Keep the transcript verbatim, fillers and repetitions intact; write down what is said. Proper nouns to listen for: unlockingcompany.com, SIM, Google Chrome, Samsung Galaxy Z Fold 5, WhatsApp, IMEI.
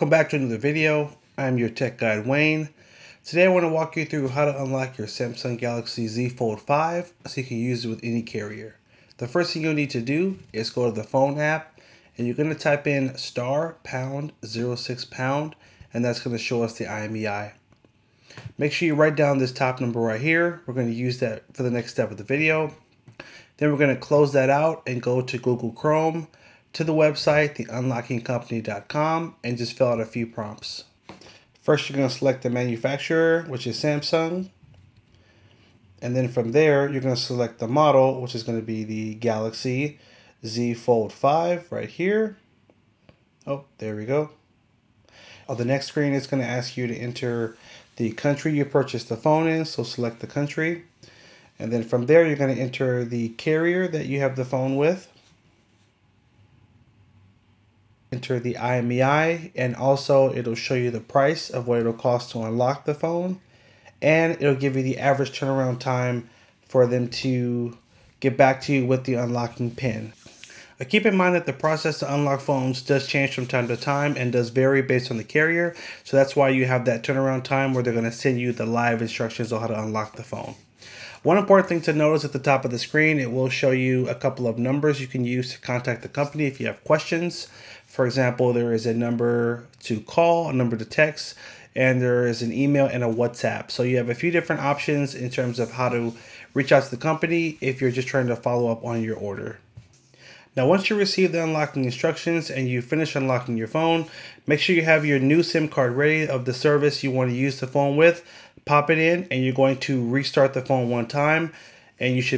Welcome back to another video. I'm your tech guide Wayne. Today I want to walk you through how to unlock your Samsung Galaxy Z Fold five so you can use it with any carrier. The first thing you'll need to do is go to the phone app and you're going to type in star pound zero six pound and that's going to show us the I M E I. Make sure you write down this top number right here. We're going to use that for the next step of the video. Then we're going to close that out and go to Google Chrome, to the website, the unlocking company dot com, and just fill out a few prompts. First, you're going to select the manufacturer, which is Samsung. And then from there, you're going to select the model, which is going to be the Galaxy Z Fold five right here. Oh, there we go. On the next screen, it's going to ask you to enter the country you purchased the phone in, so select the country. And then from there, you're going to enter the carrier that you have the phone with. Enter the I M E I, and also it'll show you the price of what it'll cost to unlock the phone, and it'll give you the average turnaround time for them to get back to you with the unlocking pin. Now keep in mind that the process to unlock phones does change from time to time and does vary based on the carrier, so that's why you have that turnaround time where they're going to send you the live instructions on how to unlock the phone. One important thing to notice at the top of the screen, it will show you a couple of numbers you can use to contact the company if you have questions. For example, there is a number to call, a number to text, and there is an email and a WhatsApp. So you have a few different options in terms of how to reach out to the company if you're just trying to follow up on your order. Now, once you receive the unlocking instructions and you finish unlocking your phone, make sure you have your new SIM card ready of the service you want to use the phone with. Pop it in, and you're going to restart the phone one time, and you should